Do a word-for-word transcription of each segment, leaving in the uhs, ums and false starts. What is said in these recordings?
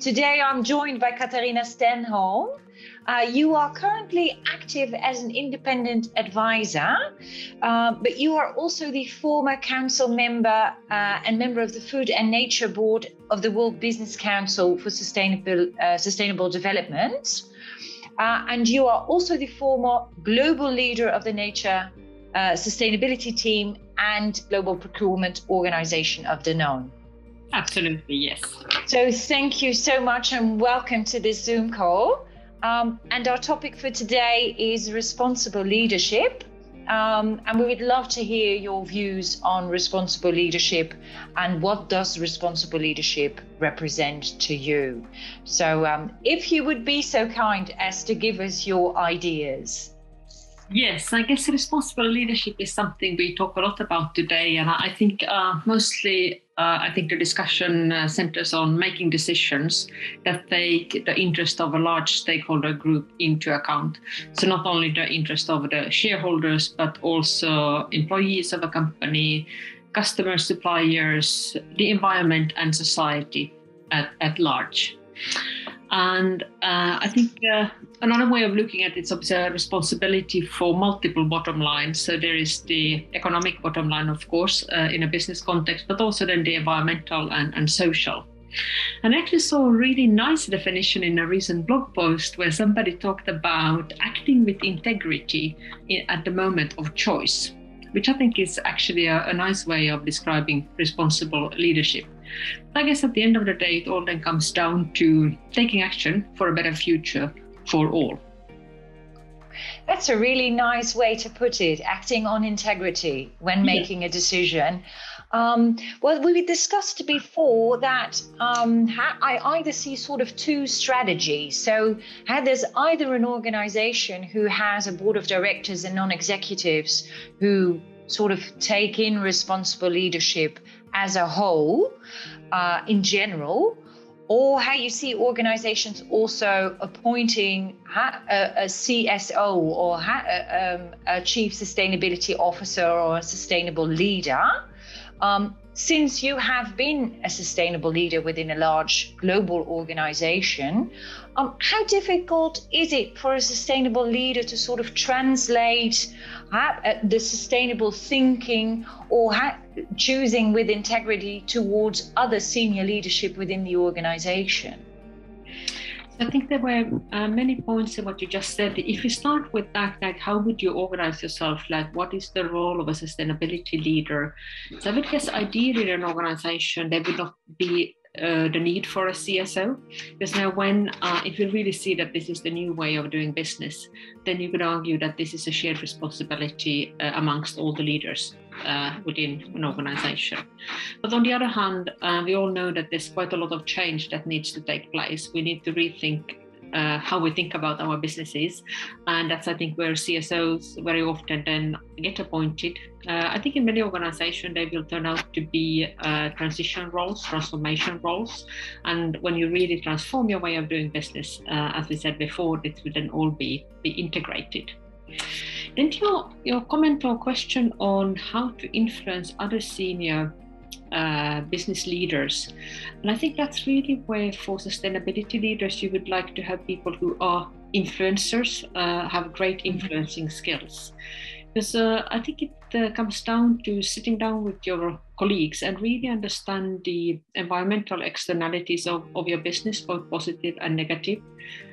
Today I'm joined by Katharina Stenholm. Uh, you are currently active as an independent advisor, uh, but you are also the former council member uh, and member of the Food and Nature Board of the World Business Council for Sustainable, uh, Sustainable Development. Uh, and you are also the former global leader of the Nature uh, Sustainability Team and Global Procurement Organization of Danone. Absolutely, yes. So thank you so much and welcome to this Zoom call. Um, and our topic for today is responsible leadership. Um, and we would love to hear your views on responsible leadership and what does responsible leadership represent to you. So um, if you would be so kind as to give us your ideas. Yes, I guess responsible leadership is something we talk a lot about today. And I think uh, mostly Uh, I think the discussion uh, centers on making decisions that take the interest of a large stakeholder group into account. So not only the interest of the shareholders, but also employees of a company, customers, suppliers, the environment and society at, at large. And uh, I think uh, another way of looking at it is obviously a responsibility for multiple bottom lines. So there is the economic bottom line, of course, uh, in a business context, but also then the environmental and, and social. And I actually saw a really nice definition in a recent blog post where somebody talked about acting with integrity in, at the moment of choice, which I think is actually a, a nice way of describing responsible leadership. But I guess at the end of the day, it all then comes down to taking action for a better future for all. That's a really nice way to put it, acting on integrity when making yeah. a decision. Um, well, we discussed before that um, I either see sort of two strategies. So there's either an organization who has a board of directors and non-executives who sort of take in responsible leadership as a whole, uh, in general, or how you see organizations also appointing a C S O or a chief sustainability officer or a sustainable leader. Um, since you have been a sustainable leader within a large global organization, um, how difficult is it for a sustainable leader to sort of translate uh, the sustainable thinking or ha choosing with integrity towards other senior leadership within the organization? I think there were uh, many points in what you just said. If we start with that, like how would you organize yourself? Like what is the role of a sustainability leader? So I would guess ideally in an organization, there would not be uh, the need for a C S O. Because now when, uh, if you really see that this is the new way of doing business, then you could argue that this is a shared responsibility uh, amongst all the leaders Uh, within an organization. But on the other hand, uh, we all know that there's quite a lot of change that needs to take place. We need to rethink uh, how we think about our businesses. And that's, I think, where C S Os very often then get appointed. Uh, I think in many organizations, they will turn out to be uh, transition roles, transformation roles. And when you really transform your way of doing business, uh, as we said before, it will then all be, be integrated. Then your, your comment or question on how to influence other senior uh, business leaders. And I think that's really where for sustainability leaders, you would like to have people who are influencers, uh, have great influencing mm-hmm. skills. Because uh, I think it uh, comes down to sitting down with your colleagues and really understand the environmental externalities of, of your business, both positive and negative,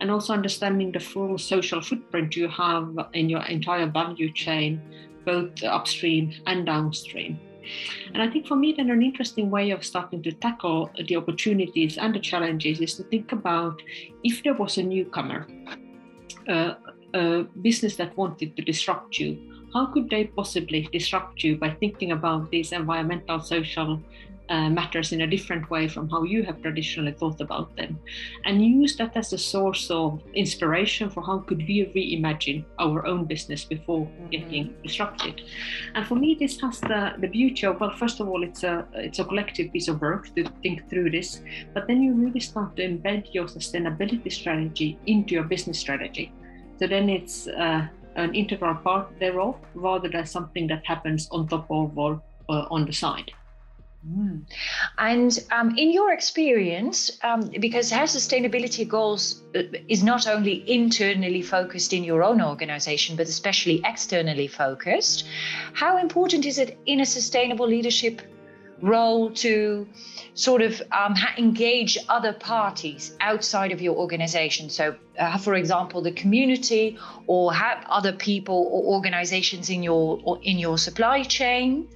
and also understanding the full social footprint you have in your entire value chain, both upstream and downstream. And I think for me, then an interesting way of starting to tackle the opportunities and the challenges is to think about if there was a newcomer, uh, a business that wanted to disrupt you, how could they possibly disrupt you by thinking about these environmental, social uh, matters in a different way from how you have traditionally thought about them? And use that as a source of inspiration for how could we reimagine our own business before mm-hmm. getting disrupted. And for me, this has the, the beauty of, well, first of all, it's a, it's a collective piece of work to think through this, but then you really start to embed your sustainability strategy into your business strategy. So then it's uh, an integral part thereof, rather than something that happens on top of or uh, on the side. Mm. And um, in your experience, um, because her sustainability goals is not only internally focused in your own organization, but especially externally focused, how important is it in a sustainable leadership role to sort of um, engage other parties outside of your organization? So, uh, for example, the community, or have other people or organizations in your or in your supply chain?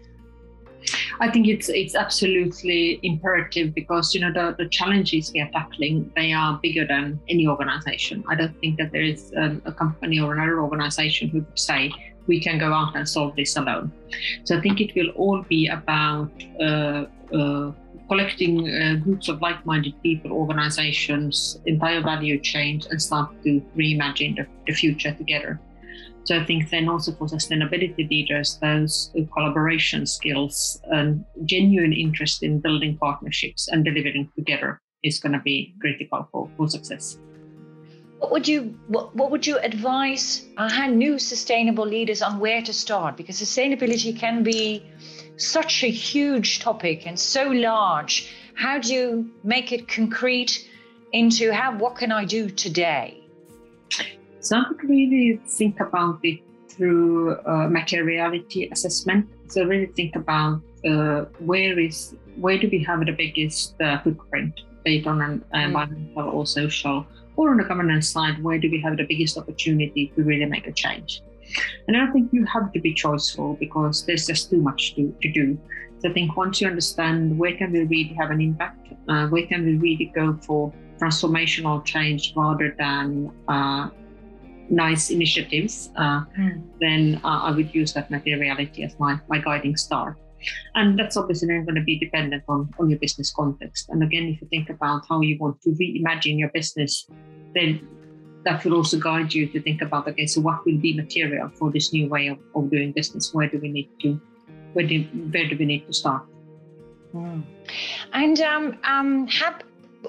I think it's it's absolutely imperative, because you know the, the challenges we are tackling, they are bigger than any organization. I don't think that there is um, a company or another organization who could say we can go out and solve this alone. So I think it will all be about uh, uh, collecting uh, groups of like-minded people, organizations, entire value chains, and start to reimagine the, the future together. So I think then also for sustainability leaders, those collaboration skills and genuine interest in building partnerships and delivering together is going to be critical for, for success. What would you what, what would you advise uh, new sustainable leaders on where to start? Because sustainability can be such a huge topic and so large. How do you make it concrete into how what can I do today? So I would really think about it through uh, materiality assessment. So really think about uh, where is where do we have the biggest uh, footprint, based on an environmental mm. or social, or on the governance side, where do we have the biggest opportunity to really make a change? And I think you have to be choiceful, because there's just too much to, to do. So I think once you understand where can we really have an impact, uh, where can we really go for transformational change rather than uh, nice initiatives, uh, mm. then uh, I would use that materiality as my, my guiding star. And that's obviously then going to be dependent on, on your business context. And again, if you think about how you want to reimagine your business, then that will also guide you to think about, okay, so what will be material for this new way of, of doing business? Where do we need to, where do, where do we need to start? Mm. And um, um, have,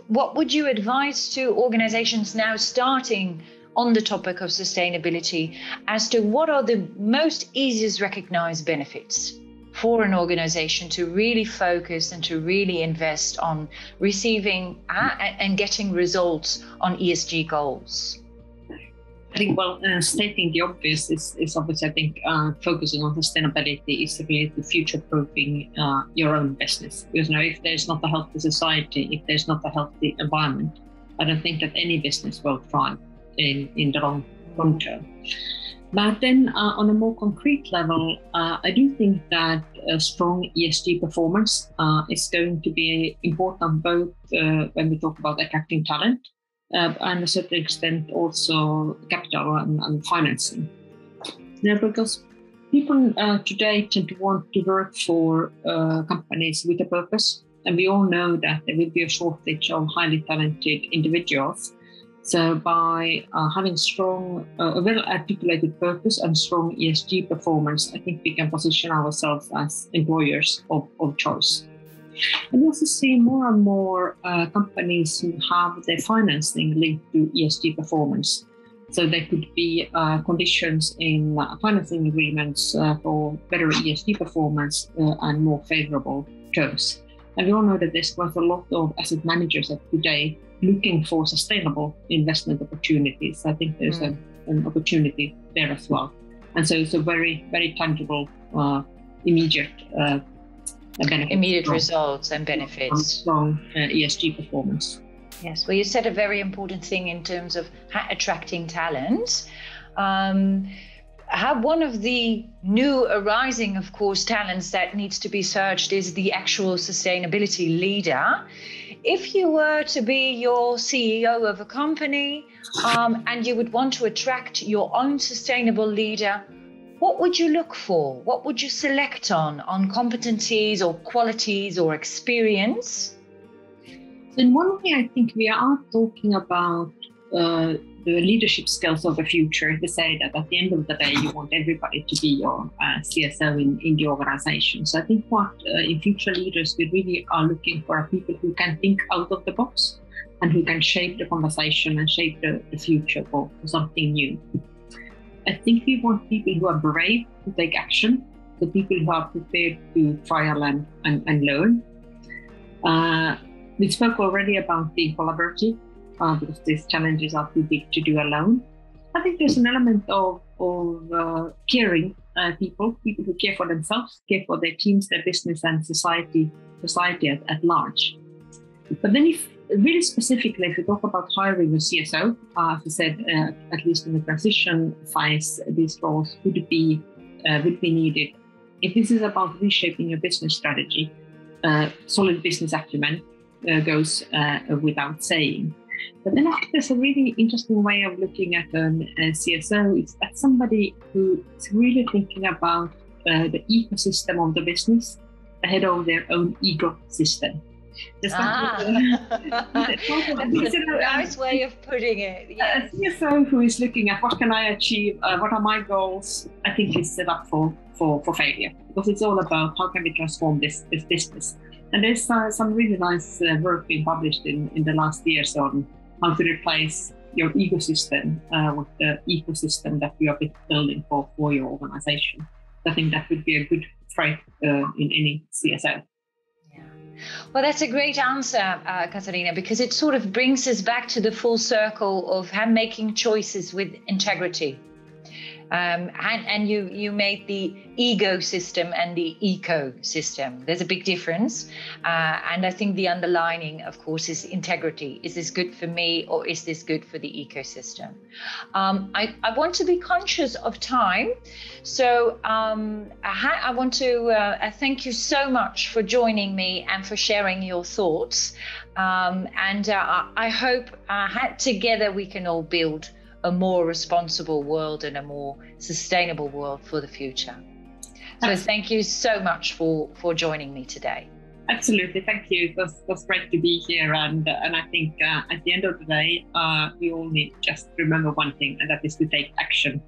what would you advise to organizations now starting on the topic of sustainability as to what are the most easiest recognized benefits for an organization to really focus and to really invest on receiving uh, and getting results on E S G goals? I think, well, uh, stating the obvious is, is obviously, I think, uh, focusing on sustainability is really the future-proofing uh, your own business. Because, you know, if there's not a healthy society, if there's not a healthy environment, I don't think that any business will thrive in, in the long, long term. But then uh, on a more concrete level, uh, I do think that a strong E S G performance uh, is going to be important, both uh, when we talk about attracting talent uh, and to a certain extent also capital and, and financing. Now, because people uh, today tend to want to work for uh, companies with a purpose, and we all know that there will be a shortage of highly talented individuals. So by uh, having strong, uh, a well-articulated purpose and strong E S G performance, I think we can position ourselves as employers of, of choice. And we also see more and more uh, companies who have their financing linked to E S G performance. So there could be uh, conditions in uh, financing agreements uh, for better E S G performance uh, and more favorable terms. And we all know that there's quite a lot of asset managers today looking for sustainable investment opportunities. I think there's mm. a, an opportunity there as well. And so it's a very, very tangible, uh, immediate uh, benefit. Immediate from, results and benefits. Strong uh, E S G performance. Yes, well, you said a very important thing in terms of attracting talent. Um, How one of the new arising, of course, talents that needs to be searched is the actual sustainability leader. If you were to be your C E O of a company um, and you would want to attract your own sustainable leader, what would you look for? What would you select on, on competencies or qualities or experience? In one way, I think we are talking about uh, the leadership skills of the future. They say that at the end of the day, you want everybody to be your uh, C S O in, in the organization. So I think what uh, in future leaders, we really are looking for people who can think out of the box and who can shape the conversation and shape the, the future for something new. I think we want people who are brave to take action, the people who are prepared to trial and, and, and learn, Uh, we spoke already about the collaborative, uh, because these challenges are too big to do alone. I think there's an element of, of uh, caring uh, people, people who care for themselves, care for their teams, their business and society, society at, at large. But then if really specifically, if you talk about hiring a C S O, uh, as I said, uh, at least in the transition phase, these roles would be, uh, would be needed. If this is about reshaping your business strategy, uh, solid business acumen uh, goes uh, without saying. But then I think there's a really interesting way of looking at um, a C S O. It's that somebody who is really thinking about uh, the ecosystem of the business ahead of their own ego system. That's ah. a nice way of putting it. Yes. A C S O who is looking at what can I achieve, uh, what are my goals, I think is set up for, for, for failure, because it's all about how can we transform this, this business. And there's uh, some really nice uh, work being published in, in the last years on how to replace your ecosystem uh, with the ecosystem that you are building for, for your organization. I think that would be a good trait uh, in any C S O. Well, that's a great answer, uh, Katharina, because it sort of brings us back to the full circle of how making choices with integrity. Um, and and you, you made the ecosystem and the ecosystem. There's a big difference. Uh, and I think the underlining, of course, is integrity. Is this good for me or is this good for the ecosystem? Um, I, I want to be conscious of time. So um, I, I want to uh, thank you so much for joining me and for sharing your thoughts. Um, and uh, I hope uh, together we can all build a more responsible world and a more sustainable world for the future. So thank you so much for, for joining me today. Absolutely, thank you. It was, it was great to be here. And, and I think uh, at the end of the day, uh, we all need to just remember one thing, and that is to take action.